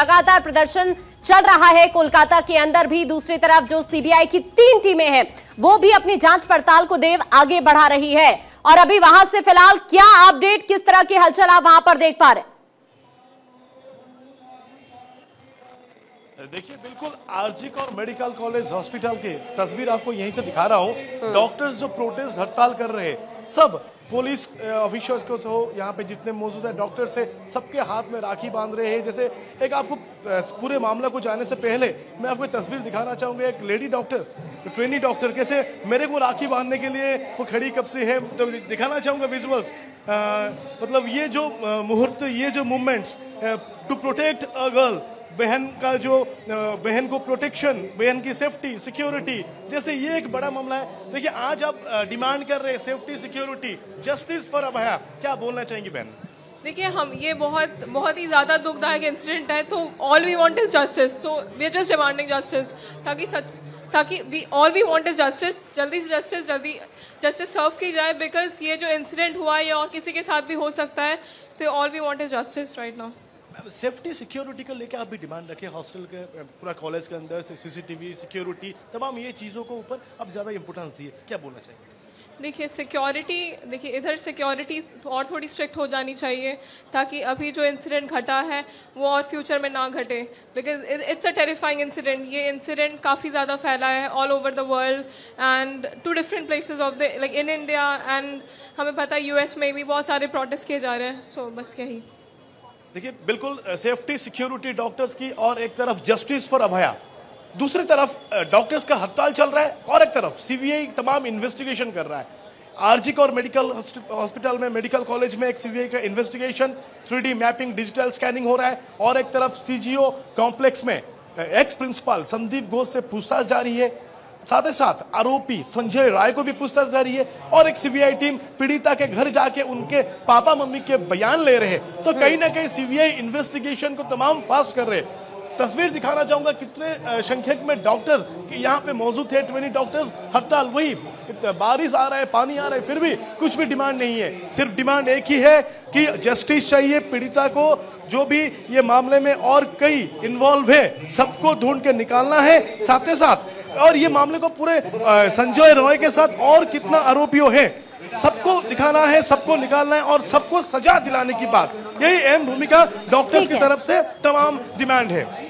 लगातार प्रदर्शन चल रहा है कोलकाता के अंदर भी। दूसरी तरफ जो सीबीआई की 3 टीमें हैं वो भी अपनी जांच पड़ताल को देव आगे बढ़ा रही है। और अभी वहां से फिलहाल क्या अपडेट, किस तरह की हलचल आप वहां पर देख पा रहे हैं? देखिए, बिल्कुल आरजीके और मेडिकल कॉलेज हॉस्पिटल की तस्वीर आपको यहीं से दिखा रहा हूँ। डॉक्टर्स जो प्रोटेस्ट हड़ताल कर रहे हैं, सब पुलिस ऑफिसर्स को हो, यहाँ पे जितने मौजूद हैं डॉक्टर्स है, सबके हाथ में राखी बांध रहे हैं। जैसे एक आपको पूरे मामला को जाने से पहले मैं आपको तस्वीर दिखाना चाहूँगा। एक लेडी डॉक्टर, ट्रेनी डॉक्टर कैसे मेरे को राखी बांधने के लिए वो खड़ी कब से है, तो दिखाना चाहूँगा विजुअल्स। मतलब ये जो मुहूर्त, ये जो movements to protect a girl, बहन का जो बहन को प्रोटेक्शन, बहन की सेफ्टी सिक्योरिटी, जैसे ये एक बड़ा मामला है। देखिए, आज आप डिमांड कर रहे हैं safety security justice for Abhaya, क्या बोलना चाहेंगी बहन? देखिए, हम ये बहुत ही ज़्यादा दुखदायक इंसिडेंट है, तो all we want is justice, so we are just demanding justice, ताकि all we want is justice, जल्दी से जल्दी जस्टिस सर्व की जाए, बिकॉज ये जो इंसिडेंट हुआ है ये और किसी के साथ भी हो सकता है, तो all we want is justice right now. Safety security को लेकर आप भी डिमांड रखिए, हॉस्टल के पूरा कॉलेज के अंदर सीसीटीवी सिक्योरिटी, तमाम ये चीज़ों को ऊपर अब ज़्यादा इम्पोर्टेंस दिए, क्या बोलना चाहिए? देखिए, सिक्योरिटी, देखिए इधर सिक्योरिटी और थोड़ी स्ट्रिक्ट हो जानी चाहिए, ताकि अभी जो इंसिडेंट घटा है वो और फ्यूचर में ना घटे, because it's a terrifying incident. ये इंसिडेंट काफ़ी ज़्यादा फैला है all over the world and to different places of the like in India, and हमें पता है यूएस में भी बहुत सारे प्रोटेस्ट किए जा रहे हैं। सो बस यही। देखिए, बिल्कुल सेफ्टी सिक्योरिटी डॉक्टर्स की, और एक तरफ जस्टिस फॉर अभया, दूसरी तरफ डॉक्टर्स का हड़ताल चल रहा है, और एक तरफ सीबीआई तमाम इन्वेस्टिगेशन कर रहा है। आरजीके और मेडिकल हॉस्पिटल में, मेडिकल कॉलेज में एक सीबीआई का investigation, 3D mapping, digital scanning हो रहा है, और एक तरफ सीजीओ कॉम्प्लेक्स में एक्स प्रिंसिपल संदीप घोष से पूछताछ जारी है, साथ ही साथ आरोपी संजय रॉय को भी पूछताछ जारी है, और एक सीबीआई टीम पीड़िता के घर जाके उनके पापा मम्मी के बयान ले रहे हैं। तो कहीं ना कहीं सीबीआई इन्वेस्टिगेशन को तमाम फास्ट कर रहे हैं। तस्वीर दिखाना चाहूंगा, कितने संख्यक में डॉक्टर यहाँ पे मौजूद थे, 20 डॉक्टर्स हड़ताल। वही बारिश आ रहा है, पानी आ रहा है, फिर भी कुछ भी डिमांड नहीं है, सिर्फ डिमांड एक ही है कि जस्टिस चाहिए। पीड़िता को, जो भी ये मामले में और कई इन्वॉल्व है, सबको ढूंढ के निकालना है, साथ ही साथ और ये मामले को पूरे संजय रॉय के साथ और कितना आरोपियों है सबको दिखाना है, सबको निकालना है, और सबको सजा दिलाने की बात, यही अहम भूमिका डॉक्टर्स की तरफ से तमाम डिमांड है।